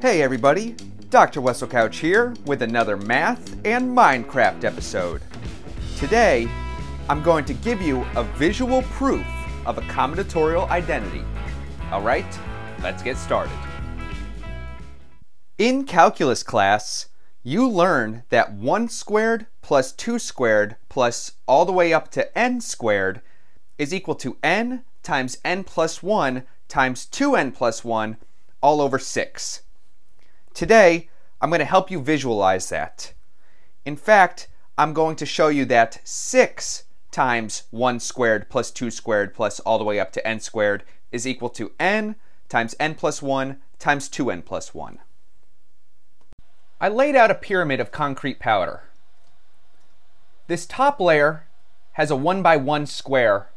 Hey everybody, Dr. Weselcouch here with another Math and Minecraft episode. Today, I'm going to give you a visual proof of a combinatorial identity. Alright, let's get started. In calculus class, you learn that 1 squared plus 2 squared plus all the way up to n squared is equal to n times n plus 1 times 2n plus 1 all over 6. Today, I'm going to help you visualize that. In fact, I'm going to show you that 6 times 1 squared plus 2 squared plus all the way up to n squared is equal to n times n plus 1 times 2n plus 1. I laid out a pyramid of concrete powder. This top layer has a 1 by 1 square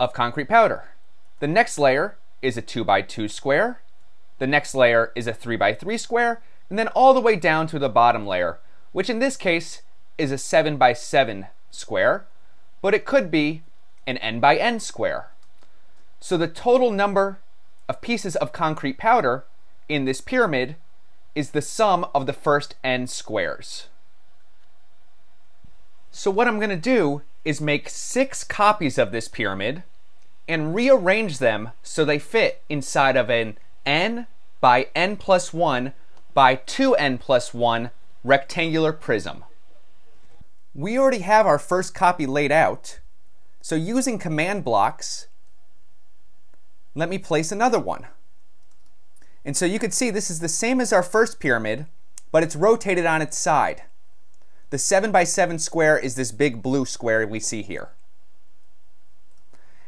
of concrete powder. The next layer is a 2 by 2 square. The next layer is a 3 by 3 square, and then all the way down to the bottom layer, which in this case is a 7 by 7 square, but it could be an n by n square. So the total number of pieces of concrete powder in this pyramid is the sum of the first n squares. So what I'm going to do is make 6 copies of this pyramid and rearrange them so they fit inside of an n by n plus 1 by 2n plus 1 rectangular prism. We already have our first copy laid out, so using command blocks, let me place another one. And so you can see this is the same as our first pyramid, but it's rotated on its side. The 7 by 7 square is this big blue square we see here.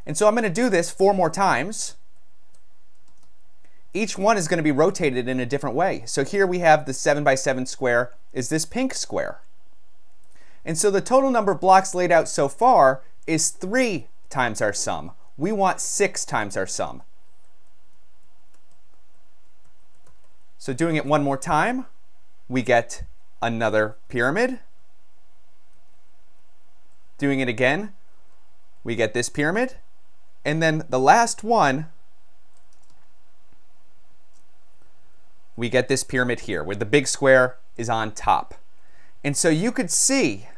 And so I'm going to do this 4 more times. Each one is going to be rotated in a different way. So here we have the 7 by 7 square is this pink square. And so the total number of blocks laid out so far is 3 times our sum. We want 6 times our sum. So doing it 1 more time, we get another pyramid. Doing it again, we get this pyramid. And then the last one, we get this pyramid here, where the big square is on top. And so you could see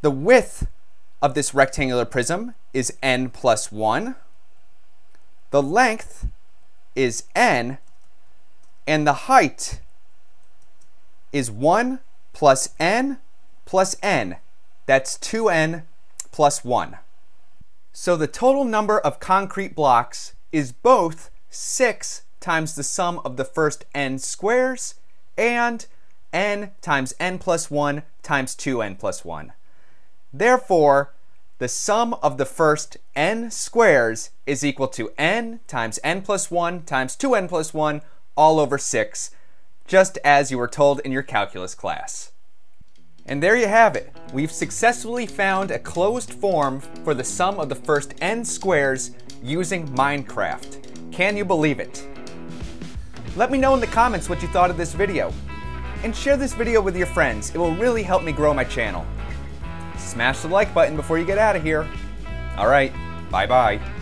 the width of this rectangular prism is n plus 1. The length is n, and the height is 1 plus n plus n. That's 2n plus 1. So the total number of concrete blocks is both 6 times the sum of the first n squares and n times n plus 1 times 2n plus 1. Therefore, the sum of the first n squares is equal to n times n plus 1 times 2n plus 1 all over 6, just as you were told in your calculus class. And there you have it. We've successfully found a closed form for the sum of the first n squares using Minecraft. Can you believe it? Let me know in the comments what you thought of this video. And share this video with your friends. It will really help me grow my channel. Smash the like button before you get out of here. Alright, bye-bye.